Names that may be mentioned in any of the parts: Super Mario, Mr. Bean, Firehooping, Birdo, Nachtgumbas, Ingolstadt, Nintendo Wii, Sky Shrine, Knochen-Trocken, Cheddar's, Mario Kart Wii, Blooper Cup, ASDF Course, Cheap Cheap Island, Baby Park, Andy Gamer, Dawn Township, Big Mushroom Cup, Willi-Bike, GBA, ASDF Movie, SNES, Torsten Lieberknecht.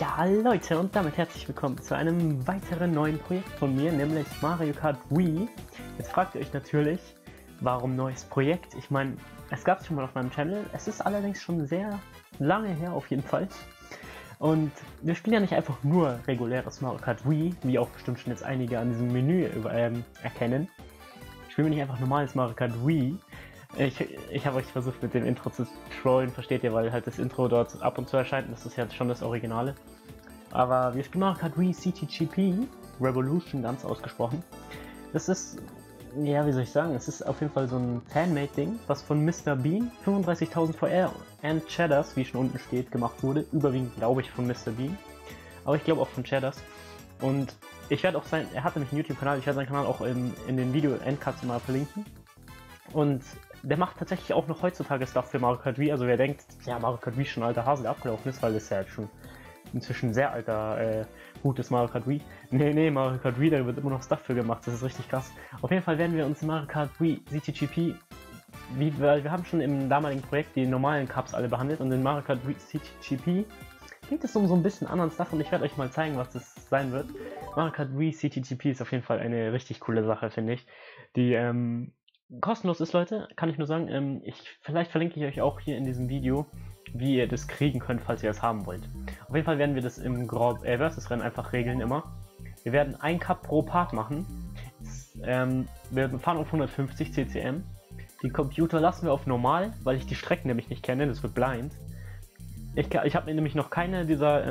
Ja Leute, und damit herzlich willkommen zu einem weiteren neuen Projekt von mir, nämlich Mario Kart Wii. Jetzt fragt ihr euch natürlich, warum neues Projekt? Ich meine, es gab es schon mal auf meinem Channel, es ist allerdings schon sehr lange her auf jeden Fall. Und wir spielen ja nicht einfach nur reguläres Mario Kart Wii, wie auch bestimmt schon jetzt einige an diesem Menü erkennen. Ich spiele nicht einfach normales Mario Kart Wii. Ich habe euch versucht mit dem Intro zu trollen, versteht ihr, weil halt das Intro dort ab und zu erscheint, das ist ja schon das Originale. Aber wir spielen Mario Kart Wii CTGP Revolution, ganz ausgesprochen. Das ist, ja wie soll ich sagen, es ist auf jeden Fall so ein Fanmade-Ding, was von Mr. Bean, 35.000 VR und Cheddar's, wie schon unten steht, gemacht wurde. Überwiegend glaube ich von Mr. Bean, aber ich glaube auch von Cheddar's. Und ich werde auch sein, er hat nämlich einen YouTube-Kanal, ich werde seinen Kanal auch in den Video-Endcuts mal verlinken. Und der macht tatsächlich auch noch heutzutage Stuff für Mario Kart Wii, also wer denkt, ja Mario Kart Wii schon alter Hase, der abgelaufen ist, weil das ja jetzt schon inzwischen sehr alter, gutes Mario Kart Wii. Nee, Mario Kart Wii, da wird immer noch Stuff für gemacht, das ist richtig krass. Auf jeden Fall werden wir uns Mario Kart Wii CTGP, weil wir haben schon im damaligen Projekt die normalen Cups alle behandelt und in Mario Kart Wii CTGP geht es um so ein bisschen anderen Stuff und ich werde euch mal zeigen, was das sein wird. Mario Kart Wii CTGP ist auf jeden Fall eine richtig coole Sache, finde ich, die, kostenlos ist, Leute, kann ich nur sagen. Vielleicht verlinke ich euch auch hier in diesem Video, wie ihr das kriegen könnt, falls ihr das haben wollt. Auf jeden Fall werden wir das im Versus-Rennen einfach regeln immer. Wir werden ein Cup pro Part machen. Wir fahren auf 150 CCM. Den Computer lassen wir auf normal, weil ich die Strecken nämlich nicht kenne, das wird blind. Ich habe mir nämlich noch keine dieser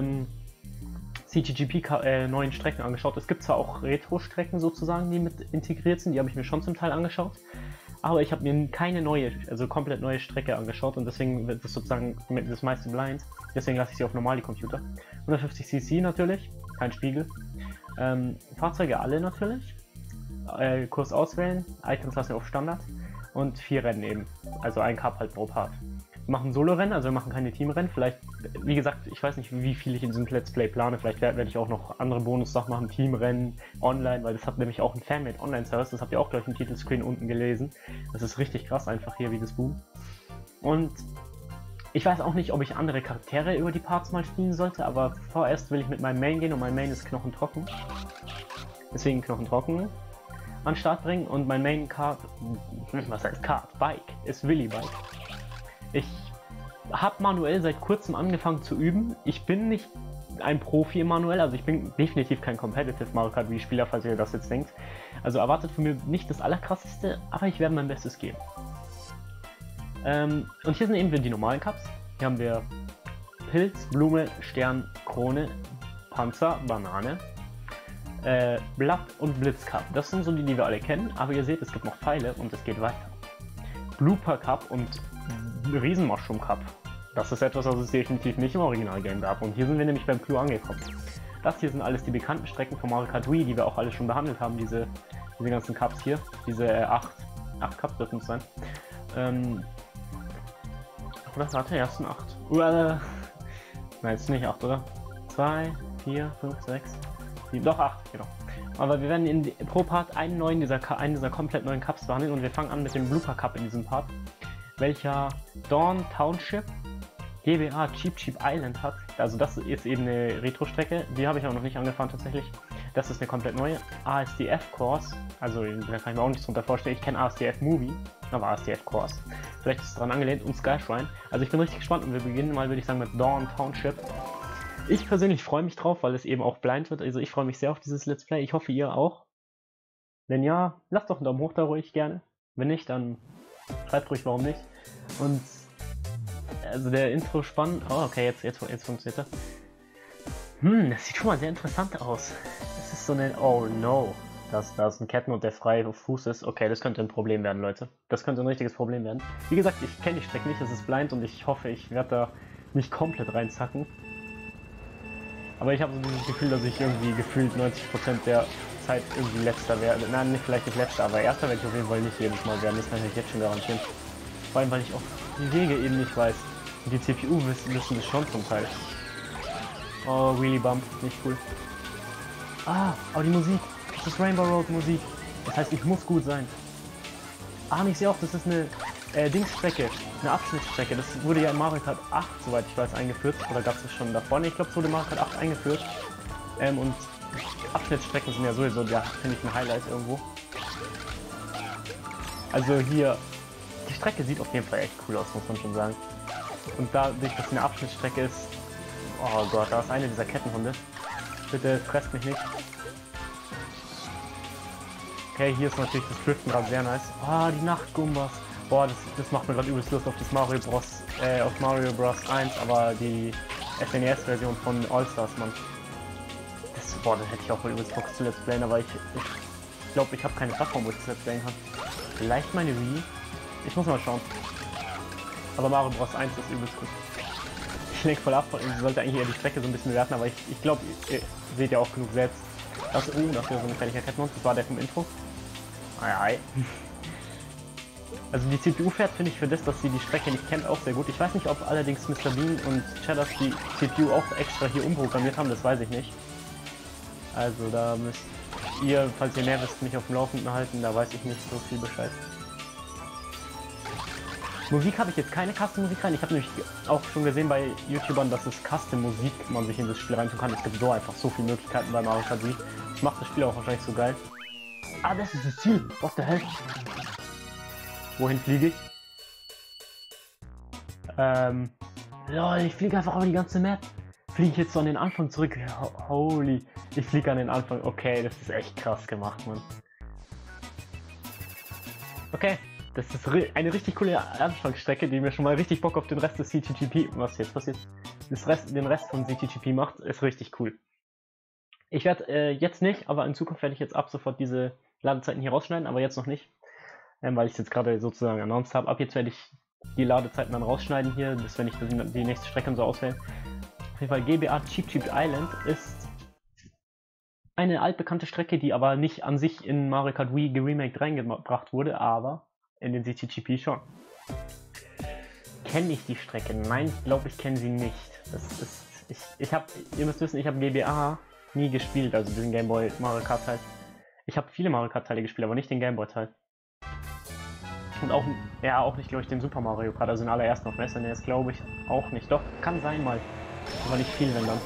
CTGP neuen Strecken angeschaut. Es gibt zwar auch Retro-Strecken sozusagen, die mit integriert sind, die habe ich mir schon zum Teil angeschaut, aber ich habe mir keine neue, also komplett neue Strecke angeschaut und deswegen wird das sozusagen das meiste blind, deswegen lasse ich sie auf normale Computer. 150cc natürlich, kein Spiegel, Fahrzeuge alle natürlich, Kurs auswählen, Items lassen wir auf Standard und 4 Rennen eben, also ein Cup halt pro Part. Wir machen Solo-Rennen, also wir machen keine Team-Rennen, vielleicht, wie gesagt, ich weiß nicht, wie viel ich in diesem Let's Play plane, vielleicht werde ich auch noch andere Bonus-Sachen machen, Team-Rennen, online, weil das hat nämlich auch einen Fanmade-Online-Service, das habt ihr auch gleich im Titelscreen unten gelesen, das ist richtig krass einfach hier, wie das Boom. Und ich weiß auch nicht, ob ich andere Charaktere über die Parts mal spielen sollte, aber vorerst will ich mit meinem Main gehen und mein Main ist Knochen-Trocken, deswegen Knochen-Trocken an den Start bringen und mein Main-Kart, was heißt Kart, Bike, ist Willi-Bike. Ich habe manuell seit kurzem angefangen zu üben. Ich bin nicht ein Profi im Manuell, also ich bin definitiv kein Competitive Mario Kart Wii Spieler, falls ihr das jetzt denkt. Also erwartet von mir nicht das Allerkrasseste, aber ich werde mein Bestes geben. Und hier sind eben die normalen Cups. Hier haben wir Pilz, Blume, Stern, Krone, Panzer, Banane, Blatt und Blitzcup. Das sind so die, die wir alle kennen, aber ihr seht, es gibt noch Pfeile und es geht weiter. Blooper Cup und Riesen Mushroom Cup. Das ist etwas, was es definitiv nicht im Original-Game gab. Und hier sind wir nämlich beim Clou angekommen. Das hier sind alles die bekannten Strecken von Mario Kart Wii, die wir auch alle schon behandelt haben, diese ganzen Cups hier. Diese 8 Cups dürfen es sein. Oder warte, ja, es sind 8. Nein, es sind nicht 8, oder? 2, 4, 5, 6, 7, doch 8, genau. Aber wir werden pro Part einen dieser komplett neuen Cups behandeln und wir fangen an mit dem Blooper Cup in diesem Part, welcher Dawn Township GBA Cheap Cheap Island hat. Also das ist eben eine Retro-Strecke, die habe ich auch noch nicht angefahren tatsächlich. Das ist eine komplett neue. ASDF Course, also da kann ich mir auch nichts drunter vorstellen. Ich kenne ASDF Movie, aber ASDF Course. Vielleicht ist es daran angelehnt und Sky Shrine. Also ich bin richtig gespannt und wir beginnen mal, würde ich sagen, mit Dawn Township. Ich persönlich freue mich drauf, weil es eben auch blind wird. Also ich freue mich sehr auf dieses Let's Play. Ich hoffe ihr auch. Wenn ja, lasst doch einen Daumen hoch da ruhig gerne. Wenn nicht, dann schreibt ruhig, warum nicht. Und also der Intro spannend. Oh, okay, jetzt funktioniert das. Das sieht schon mal sehr interessant aus. Das ist so eine. Oh no. Da ist ein Ketten und der frei auf Fuß ist. Okay, das könnte ein Problem werden, Leute. Das könnte ein richtiges Problem werden. Wie gesagt, ich kenne die Strecke nicht, es ist blind und ich hoffe, ich werde da nicht komplett reinzacken. Aber ich habe so dieses Gefühl, dass ich irgendwie gefühlt 90% der Zeit irgendwie letzter werde. Nein, vielleicht nicht letzter, aber erster werde ich auf jeden Fall nicht jedes Mal werden. Das kann ich jetzt schon garantieren. Vor allem, weil ich auch die Wege eben nicht weiß. Die CPU wissen das schon zum Teil. Oh, Wheelie Bump, nicht cool. Ah, aber die Musik. Das ist Rainbow Road Musik. Das heißt, ich muss gut sein. Ah, ich sehe auch, das ist eine Dingsstrecke, eine Abschnittsstrecke. Das wurde ja in Mario Kart 8, soweit ich weiß, eingeführt. Oder gab es das schon davor? Nee, ich glaube, es wurde in Mario Kart 8 eingeführt. Und Abschnittsstrecken sind ja sowieso, ja, finde ich, ein Highlight irgendwo. Also hier, die Strecke sieht auf jeden Fall echt cool aus, muss man schon sagen. Und dadurch, dass es eine Abschnittsstrecke ist, oh Gott, da ist eine dieser Kettenhunde. Bitte fresst mich nicht. Okay, hier ist natürlich das Driften gerade sehr nice. Ah, die Nachtgumbas. Boah, das macht mir gerade übelst Lust auf das Mario Bros. 1, aber die SNES-Version von All-Stars, Mann. Boah, da hätte ich auch mal übelst Bock zu Let's Playen, aber ich glaube, ich habe keine Plattform, wo ich das Let's Playen habe. Vielleicht meine Wii? Ich muss mal schauen. Aber Mario Bros. 1 ist übelst gut. Ich lenke voll ab, ich sollte eigentlich eher die Strecke so ein bisschen bewerten, aber ich glaube, ihr seht ja auch genug selbst. Das wäre so eine Kleinigkeit, hätten wir uns. Das war der vom Intro. Ei, ei. Also die CPU fährt, finde ich, für das, dass sie die Strecke nicht kennt, auch sehr gut. Ich weiß nicht, ob allerdings Mr. Bean und Cheddar's die CPU auch extra hier umprogrammiert haben, das weiß ich nicht. Also da müsst ihr, falls ihr mehr wisst, mich auf dem Laufenden halten, da weiß ich nicht so viel Bescheid. Musik habe ich jetzt keine Custom-Musik rein. Ich habe nämlich auch schon gesehen bei YouTubern, dass es Custom-Musik man sich in das Spiel reintun kann. Es gibt so einfach so viele Möglichkeiten bei Mario Kart Wii. Das macht das Spiel auch wahrscheinlich so geil. Ah, das ist das Ziel. What the hell? Wohin fliege ich? Lol, ich fliege einfach über die ganze Map. Fliege ich jetzt so an den Anfang zurück? Holy. Ich fliege an den Anfang. Okay, das ist echt krass gemacht, Mann. Okay. Das ist eine richtig coole Anfangsstrecke, die mir schon mal richtig Bock auf den Rest des CTGP, was jetzt passiert, den Rest von CTGP macht, ist richtig cool. Ich werde jetzt nicht, aber in Zukunft werde ich jetzt ab sofort diese Ladezeiten hier rausschneiden, aber jetzt noch nicht, weil ich es jetzt gerade sozusagen announced habe. Ab jetzt werde ich die Ladezeiten dann rausschneiden hier, bis wenn ich die nächste Strecke so auswähle. Auf jeden Fall GBA Cheap Cheap Island ist eine altbekannte Strecke, die aber nicht an sich in Mario Kart Wii geremaked reingebracht wurde, aber in den CTGP schon. Kenne ich die Strecke? Nein, ich glaube, ich kenne sie nicht. Das ist, ihr müsst wissen, ich habe GBA nie gespielt, also diesen Gameboy Mario Kart Teil. Ich habe viele Mario Kart Teile gespielt, aber nicht den Gameboy Teil. Und auch, ja, auch nicht, glaube ich, den Super Mario Kart, also den allerersten auf SNES, glaube ich, auch nicht. Doch, kann sein mal, aber nicht viel, wenn dann.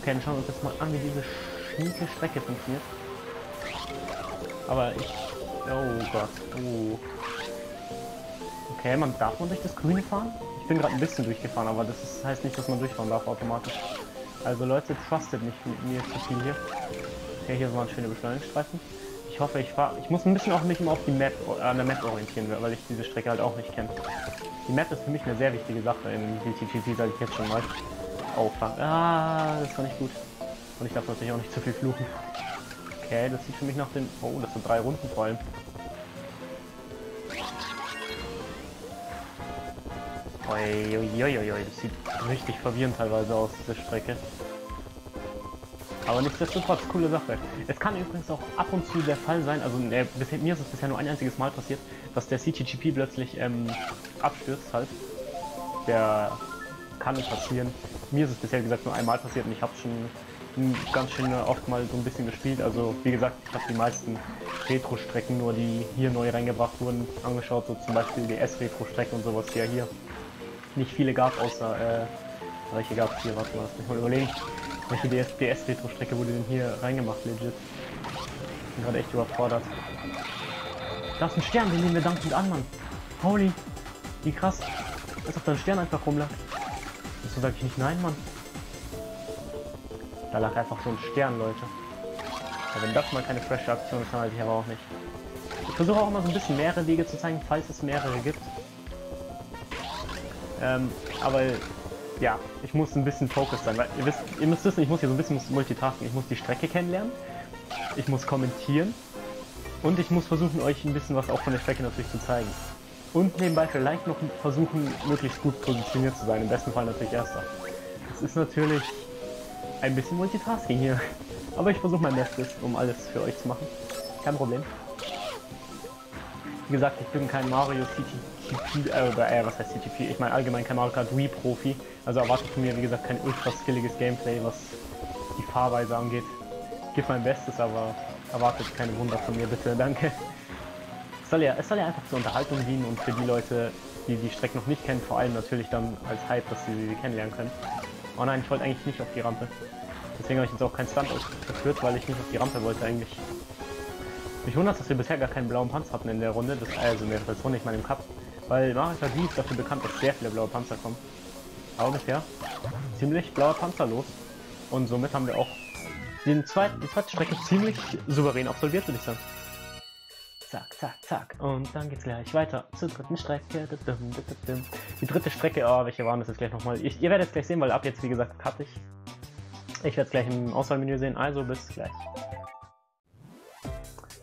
Okay, dann schauen wir uns jetzt mal an, wie diese schnieke Strecke funktioniert. Aber ich... Oh Gott, oh. Okay, darf man durch das Grüne fahren? Ich bin gerade ein bisschen durchgefahren, aber das heißt nicht, dass man durchfahren darf automatisch. Also Leute, trustet nicht mit mir zu viel hier. Okay, hier war ein schöner Beschleunigungsstreifen. Ich hoffe, ich muss ein bisschen auch mich immer auf die Map, an der Map orientieren, weil ich diese Strecke halt auch nicht kenne. Die Map ist für mich eine sehr wichtige Sache in GTGP, sage ich jetzt schon mal. Oh, fuck. Ah, das war nicht gut. Und ich darf natürlich auch nicht zu viel fluchen. Okay, das sieht für mich nach den... Oh, das sind 3 Runden vor allem. Uiuiuiui, das sieht richtig verwirrend teilweise aus, diese Strecke. Aber nichtsdestotrotz, coole Sache. Es kann übrigens auch ab und zu der Fall sein, also mir ist es bisher nur ein einziges Mal passiert, dass der CTGP plötzlich abstürzt halt. Der kann passieren. Mir ist es bisher, wie gesagt, nur einmal passiert und ich habe schon... ganz schön oft mal so ein bisschen gespielt, also wie gesagt, ich habe die meisten Retro-Strecken, nur die hier neu reingebracht wurden, angeschaut, so zum Beispiel DS-Retro-Strecken und sowas, die ja hier nicht viele gab, außer, welche gab es hier, warte mal, lass mich mal überlegen, welche DS-Retro-Strecke wurde denn hier reingemacht, legit. Ich bin gerade echt überfordert. Da ist ein Stern, den nehmen wir dankend an, Mann. Holy, wie krass, dass auf deinem Stern einfach rumlag. Wieso sag ich nicht nein, Mann? Da lag einfach so ein Stern, Leute. Aber wenn das mal keine freshe Aktion ist, dann weiß ich aber auch nicht. Ich versuche auch immer so ein bisschen mehrere Wege zu zeigen, falls es mehrere gibt. Aber ja, ich muss ein bisschen focused sein, weil ihr müsst wissen, ich muss hier so ein bisschen multitasken. Ich muss die Strecke kennenlernen, ich muss kommentieren und ich muss versuchen, euch ein bisschen was auch von der Strecke natürlich zu zeigen. Und nebenbei vielleicht noch versuchen, möglichst gut positioniert zu sein. Im besten Fall natürlich Erster. Das ist natürlich... ein bisschen Multitasking hier. Aber ich versuche mein Bestes, um alles für euch zu machen. Kein Problem. Wie gesagt, ich bin kein Mario CTGP, was heißt CTGP? Ich meine allgemein kein Mario Kart Wii Profi. Also erwartet von mir, wie gesagt, kein ultra skilliges Gameplay, was die Fahrweise angeht. Ich gebe mein Bestes, aber erwartet keine Wunder von mir, bitte. Danke. Es soll ja einfach zur Unterhaltung dienen und für die Leute, die die Strecke noch nicht kennen, vor allem natürlich dann als Hype, dass sie kennenlernen können. Oh nein, ich wollte eigentlich nicht auf die Rampe. Deswegen habe ich jetzt auch keinen Stunt ausgeführt, weil ich nicht auf die Rampe wollte eigentlich. Mich wundert, dass wir bisher gar keinen blauen Panzer hatten in der Runde. Das also mehr als Runde, ich meine im Cup. Weil Mario Kart Wii ist dafür bekannt, dass sehr viele blaue Panzer kommen. Aber bisher ziemlich blauer Panzer los. Und somit haben wir auch die zweite Strecke ziemlich souverän absolviert, würde ich sagen. Zack, zack, zack. Und dann geht's gleich weiter zur dritten Strecke. Die dritte Strecke, oh, welche waren das jetzt gleich nochmal? Ihr werdet es gleich sehen, weil ab jetzt, wie gesagt, cutte ich. Ich werde es gleich im Auswahlmenü sehen, also bis gleich.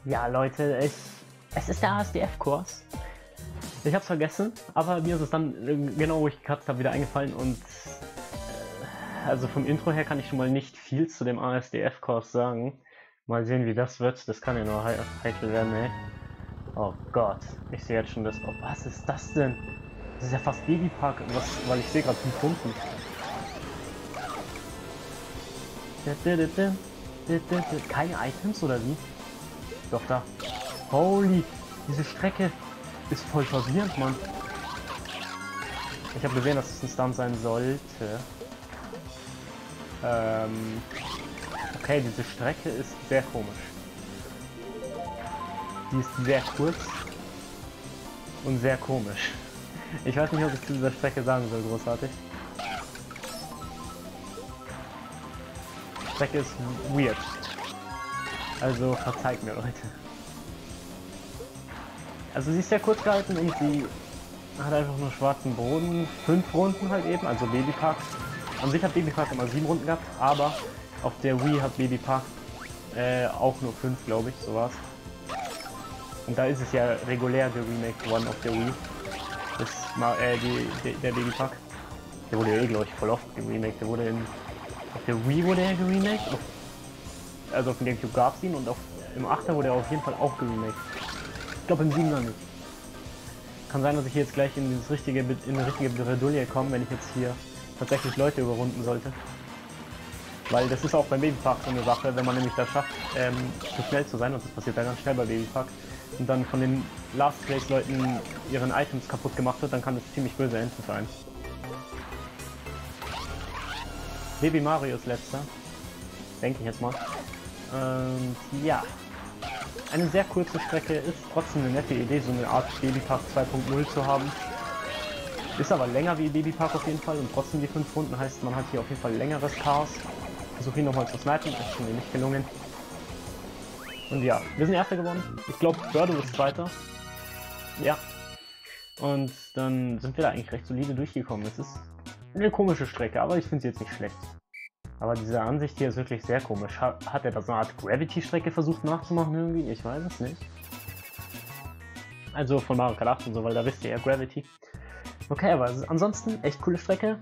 Ja, Leute, es ist der ASDF-Kurs. Ich hab's vergessen, aber mir ist es dann, genau wo ich gekatzt habe, wieder eingefallen und also vom Intro her kann ich schon mal nicht viel zu dem ASDF-Kurs sagen. Mal sehen, wie das wird. Das kann ja nur heikel werden, ey. Oh Gott, ich sehe jetzt schon das. Oh, was ist das denn? Das ist ja fast Baby Park, weil ich sehe gerade 5 Runden. Keine Items oder wie? Doch da. Holy, diese Strecke ist voll verwirrend, Mann. Ich habe gesehen, dass es ein Stunt sein sollte. Okay, diese Strecke ist sehr komisch. Die ist sehr kurz und sehr komisch. Ich weiß nicht, ob ich zu dieser Strecke sagen soll, großartig. Die Strecke ist weird. Also verzeiht mir, Leute. Also sie ist sehr kurz gehalten und sie hat einfach nur schwarzen Boden. 5 Runden halt eben, also Baby Park. An sich hat Baby Park immer 7 Runden gehabt, aber auf der Wii hat Baby Park auch nur 5, glaube ich, so war's. Und da ist es ja regulär geremaked worden auf der Wii. Das der Baby Park. Der wurde ja eh, glaube ich, voll oft geremaked. Der wurde auf der Wii wurde er geremaked. Also auf dem Gamecube gab es ihn und im 8er wurde er auf jeden Fall auch geremaked. Ich glaube im 7er nicht. Kann sein, dass ich jetzt gleich in eine richtige Bredouille komme, wenn ich jetzt hier tatsächlich Leute überrunden sollte. Weil das ist auch beim Baby Park so eine Sache, wenn man nämlich das schafft, zu schnell zu sein, und das passiert dann ganz schnell bei Baby Park, und dann von den Last Place Leuten ihren Items kaputt gemacht wird, dann kann das ziemlich böse enden für einen. Baby Mario ist letzter, denke ich jetzt mal. Und ja, eine sehr kurze Strecke, ist trotzdem eine nette Idee, so eine Art Baby Park 2.0 zu haben. Ist aber länger wie Baby Park auf jeden Fall und trotzdem die 5 Runden, heißt man hat hier auf jeden Fall längeres Chaos. Versuche ihn nochmal zu snipen, ist mir nicht gelungen. Und ja, wir sind Erster geworden. Ich glaube, Birdo ist Zweiter. Ja. Und dann sind wir da eigentlich recht solide durchgekommen. Es ist eine komische Strecke, aber ich finde sie jetzt nicht schlecht. Aber diese Ansicht hier ist wirklich sehr komisch. Hat er da so eine Art Gravity-Strecke versucht nachzumachen irgendwie? Ich weiß es nicht. Also von Mario Kart 8 und so, weil da wisst ihr ja Gravity. Okay, aber ansonsten echt coole Strecke,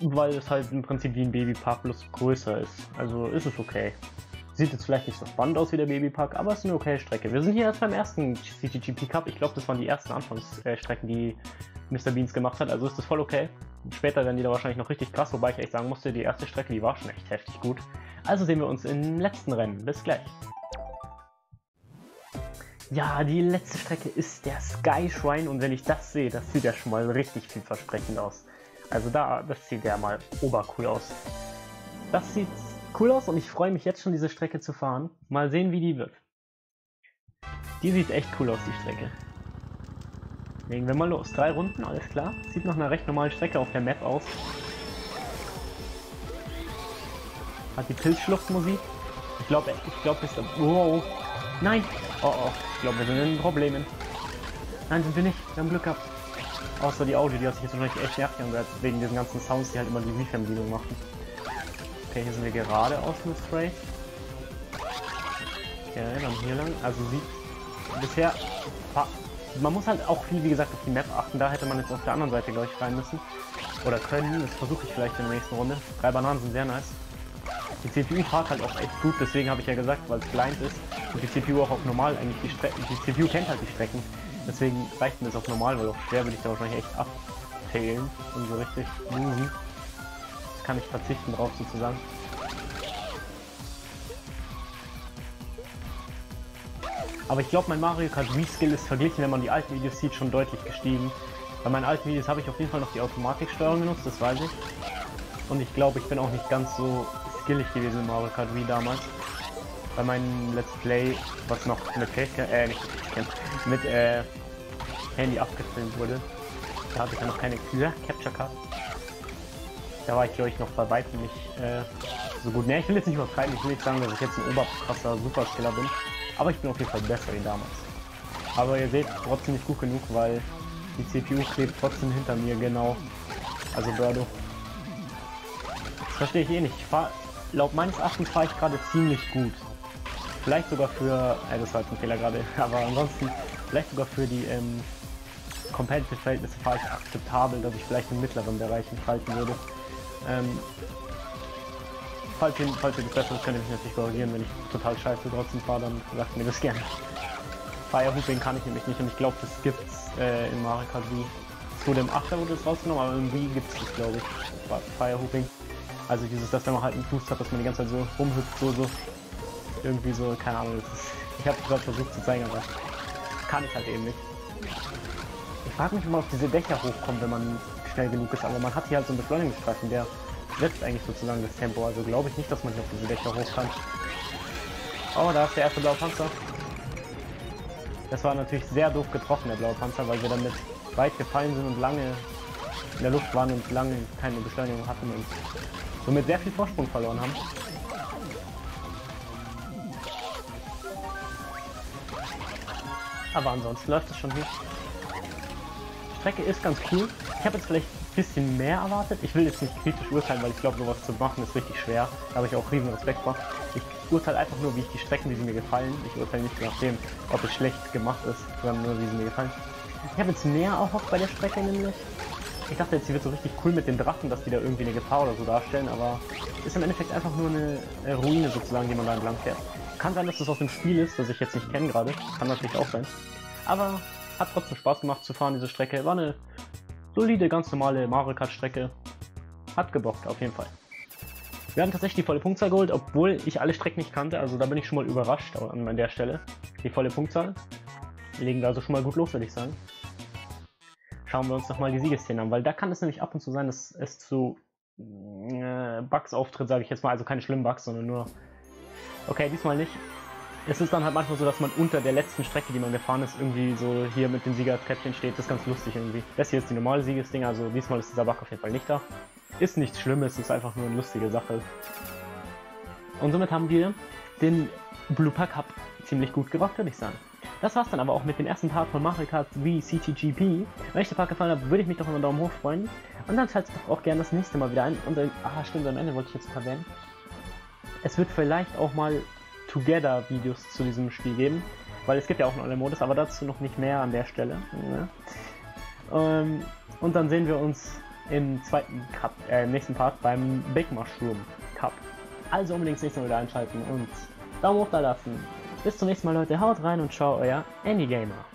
weil es halt im Prinzip wie ein Babypark bloß größer ist. Also ist es okay. Sieht jetzt vielleicht nicht so spannend aus wie der Babypark, aber es ist eine okay Strecke. Wir sind hier erst beim ersten CTGP Cup. Ich glaube, das waren die ersten Anfangsstrecken, die Mr. Beans gemacht hat. Also ist das voll okay. Später werden die da wahrscheinlich noch richtig krass, wobei ich echt sagen musste, die erste Strecke, die war schon echt heftig gut. Also sehen wir uns im letzten Rennen. Bis gleich. Ja, die letzte Strecke ist der Sky Shrine und wenn ich das sehe, das sieht ja schon mal richtig vielversprechend aus. Also das sieht ja mal obercool aus. Das sieht cool aus und ich freue mich jetzt schon, diese Strecke zu fahren. Mal sehen, wie die wird. Die sieht echt cool aus, die Strecke. Legen wir mal los. 3 Runden, alles klar. Sieht nach einer recht normalen Strecke auf der Map aus. Hat die Pilzschlucht-Musik. Ich glaube, ist das... Wow. Nein! Oh oh, ich glaube, wir sind in Problemen. Nein, sind wir nicht. Wir haben Glück gehabt. Außer die Audio, die hat sich jetzt wahrscheinlich echt nervig angehört, wegen diesen ganzen Sounds, die halt immer die Wii-Fernbedienung machen. Okay, hier sind wir geradeaus mit Spray. Ja, dann hier lang. Also sieht bisher... Man muss halt auch viel, wie gesagt, auf die Map achten. Da hätte man jetzt auf der anderen Seite, glaube ich, rein müssen. Oder können. Das versuche ich vielleicht in der nächsten Runde. 3 Bananen sind sehr nice. Die CPU fährt halt auch echt gut, deswegen habe ich ja gesagt, weil es blind ist. Und die CPU auch auf normal eigentlich die Strecken. Die CPU kennt halt die Strecken. Deswegen reicht mir das auf normal, weil auf schwer würde ich da wahrscheinlich echt abfailen. Und so richtig loosen. Kann ich verzichten drauf sozusagen. Aber ich glaube, mein Mario Kart Wii Skill ist verglichen, wenn man die alten Videos sieht, schon deutlich gestiegen. Bei meinen alten Videos habe ich auf jeden Fall noch die Automatiksteuerung genutzt, das weiß ich. Und ich glaube, ich bin auch nicht ganz so skillig gewesen im Mario Kart Wii damals. Bei meinem Let's Play, was noch mit Handy abgefilmt wurde. Da hatte ich ja noch keine Capture Card. Da war ich, glaube ich, noch bei weitem nicht so gut. Ne, ich will jetzt nicht übertreiben, ich will nicht sagen, dass ich jetzt ein oberkrasser Superskiller bin. Aber ich bin auf jeden Fall besser wie damals. Aber ihr seht, trotzdem nicht gut genug, weil die CPU klebt trotzdem hinter mir, genau. Also Birdo. Das verstehe ich eh nicht. Ich fahre, laut meines Erachtens fahre ich gerade ziemlich gut. Vielleicht sogar für, das war jetzt ein Fehler gerade, aber ansonsten, vielleicht sogar für die Competitive-Verhältnisse fahre ich akzeptabel, dass ich vielleicht im mittleren Bereich nicht halten würde. Falls ihr das besser ist, könnt ihr mich natürlich korrigieren. Wenn ich total scheiße trotzdem fahre, dann sagt mir das gerne. Firehooping kann ich nämlich nicht und ich glaube, das gibt's in Mario Kart Wii. Zu dem 8er wurde es rausgenommen, aber im Wii gibt es das, glaube ich, Firehooping. Also dieses, dass wenn man halt einen Fuß hat, dass man die ganze Zeit so rumhüpft, so irgendwie so, keine Ahnung. Das ist, ich habe gerade versucht zu zeigen, aber kann ich halt eben nicht. Ich frage mich immer, ob diese Dächer hochkommen, wenn man schnell genug ist, aber man hat hier halt so einen Beschleunigungsstreifen, der setzt eigentlich sozusagen das Tempo, also glaube ich nicht, dass man hier auf diese Dächer hoch kann. Oh, da ist der erste blaue Panzer. Das war natürlich sehr doof getroffen, der blaue Panzer, weil wir damit weit gefallen sind und lange in der Luft waren und lange keine Beschleunigung hatten und somit sehr viel Vorsprung verloren haben. Aber ansonsten läuft es schon hier. Die Strecke ist ganz cool. Ich habe jetzt vielleicht bisschen mehr erwartet. Ich will jetzt nicht kritisch urteilen, weil ich glaube, sowas zu machen ist richtig schwer. Da habe ich auch riesen Respekt vor. Ich urteile einfach nur, wie ich die Strecken, wie sie mir gefallen. Ich urteile nicht nach dem, ob es schlecht gemacht ist, sondern nur, wie sie mir gefallen. Ich habe jetzt mehr erhofft bei der Strecke nämlich. Ich dachte jetzt, sie wird so richtig cool mit den Drachen, dass die da irgendwie eine Gefahr oder so darstellen, aber ist im Endeffekt einfach nur eine Ruine sozusagen, die man da entlang fährt. Kann sein, dass das aus dem Spiel ist, das ich jetzt nicht kenne gerade. Kann natürlich auch sein. Aber hat trotzdem Spaß gemacht zu fahren, diese Strecke. War eine solide, ganz normale Mario Kart Strecke. Hat gebockt, auf jeden Fall. Wir haben tatsächlich die volle Punktzahl geholt, obwohl ich alle Strecken nicht kannte. Also da bin ich schon mal überrascht an der Stelle. Die volle Punktzahl. Wir legen da also schon mal gut los, würde ich sagen. Schauen wir uns nochmal die Siegesszenen an, weil da kann es nämlich ab und zu sein, dass es zu Bugs auftritt, sage ich jetzt mal. Also keine schlimmen Bugs, sondern nur... Okay, diesmal nicht. Es ist dann halt manchmal so, dass man unter der letzten Strecke, die man gefahren ist, irgendwie so hier mit dem Siegerkäppchen steht. Das ist ganz lustig irgendwie. Das hier ist die normale Siegesding, also diesmal ist dieser Bug auf jeden Fall nicht da. Ist nichts Schlimmes, ist einfach nur eine lustige Sache. Und somit haben wir den Blue Park Cup ziemlich gut gemacht, würde ich sagen. Das war's dann aber auch mit dem ersten Part von Mario Kart Wii CTGP. Wenn euch der Park gefallen hat, würde ich mich doch über einen Daumen hoch freuen. Und dann schaltet doch auch gerne das nächste Mal wieder ein. Und stimmt, am Ende wollte ich jetzt erwähnen. Es wird vielleicht auch mal Together-Videos zu diesem Spiel geben, weil es gibt ja auch einen Online-Modus, aber dazu noch nicht mehr an der Stelle. Ne? Und dann sehen wir uns im zweiten Cup, im nächsten Part beim Big Mushroom Cup. Also unbedingt das nächste Mal wieder einschalten und Daumen hoch da lassen. Bis zum nächsten Mal, Leute, haut rein und ciao, euer Andy Gamer.